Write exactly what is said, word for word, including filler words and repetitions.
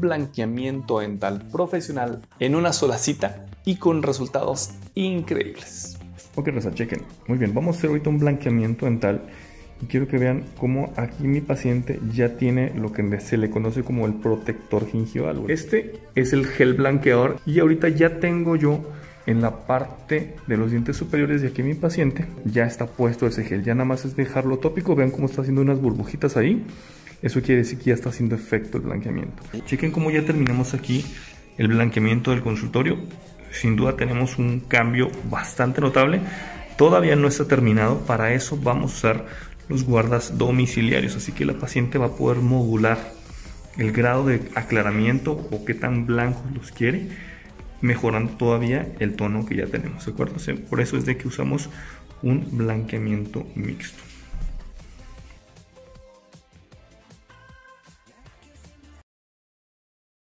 blanqueamiento dental profesional en una sola cita y con resultados increíbles. Ok, Rosa, chequen. Muy bien, vamos a hacer ahorita un blanqueamiento dental y quiero que vean cómo aquí mi paciente ya tiene lo que se le conoce como el protector gingival. Este es el gel blanqueador y ahorita ya tengo yo en la parte de los dientes superiores de aquí mi paciente ya está puesto ese gel. Ya nada más es dejarlo tópico. Vean cómo está haciendo unas burbujitas ahí. Eso quiere decir que ya está haciendo efecto el blanqueamiento. Chequen cómo ya terminamos aquí el blanqueamiento del consultorio. Sin duda tenemos un cambio bastante notable. Todavía no está terminado. Para eso vamos a usar los guardas domiciliarios. Así que la paciente va a poder modular el grado de aclaramiento o qué tan blancos los quiere, mejorando todavía el tono que ya tenemos, ¿de acuerdo? Por eso es de que usamos un blanqueamiento mixto.